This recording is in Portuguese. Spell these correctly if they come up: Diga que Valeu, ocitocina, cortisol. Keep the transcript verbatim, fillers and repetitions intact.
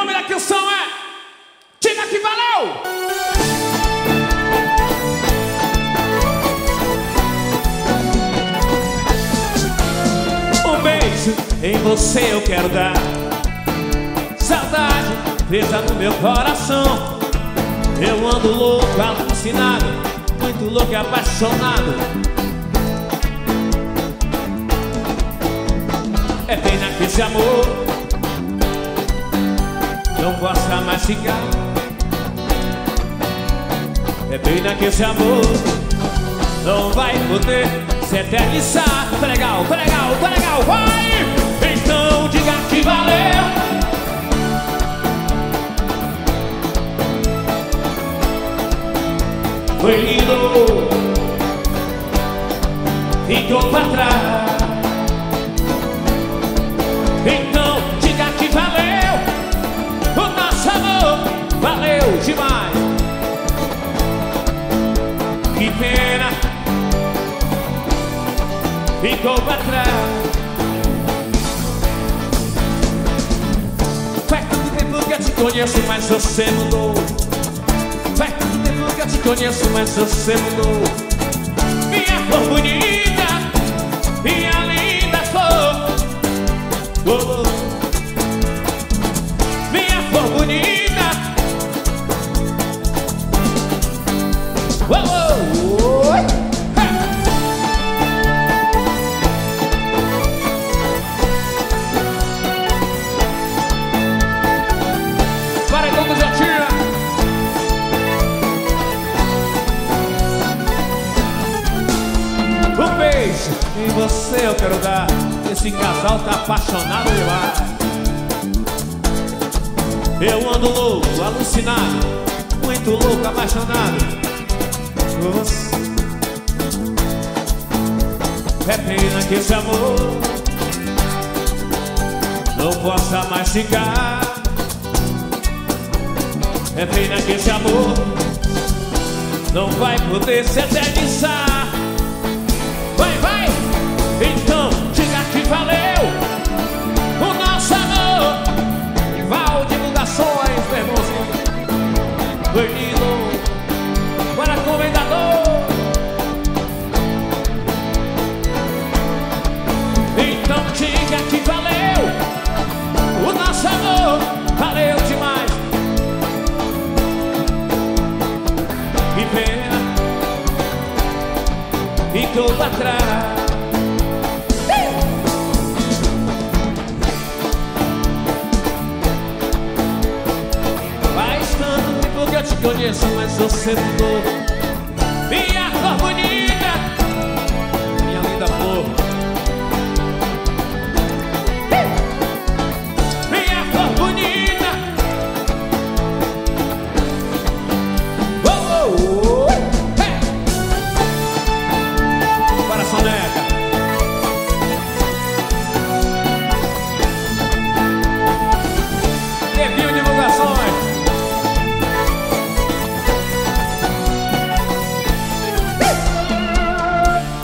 nome da canção é Diga que Valeu! Em você eu quero dar saudade presa no meu coração. Eu ando louco, alucinado, muito louco e apaixonado. É pena que esse amor não possa mais ficar. É pena que esse amor não vai poder se eternizar. Tá legal, tá legal, tá legal, vai! Então diga que valeu. Foi lindo, ficou pra trás. Então diga que valeu. O nosso amor valeu demais. Que pena, ficou pra trás. Te conheço, mas você mudou. Faz tanto tempo que eu te conheço, mas você mudou. Minha flor bonita, minha linda flor, oh, oh. Minha flor bonita, oh, oh, oh. E você eu quero dar. Esse casal tá apaixonado demais. Eu ando louco, alucinado, muito louco, apaixonado por você. É pena que esse amor não possa mais ficar. É pena que esse amor não vai poder se eternizar. Vai, vai! Então diga que valeu o nosso amor. E val divulgações, meu irmãozinho. Foi lindo para comendador. Então diga que valeu o nosso amor. Valeu demais. Que pena, ficou pra trás. Faz tanto tempo que eu te conheço, mas você mudou. Minha flor bonita, minha linda flor, minha flor bonita, oh, oh, oh.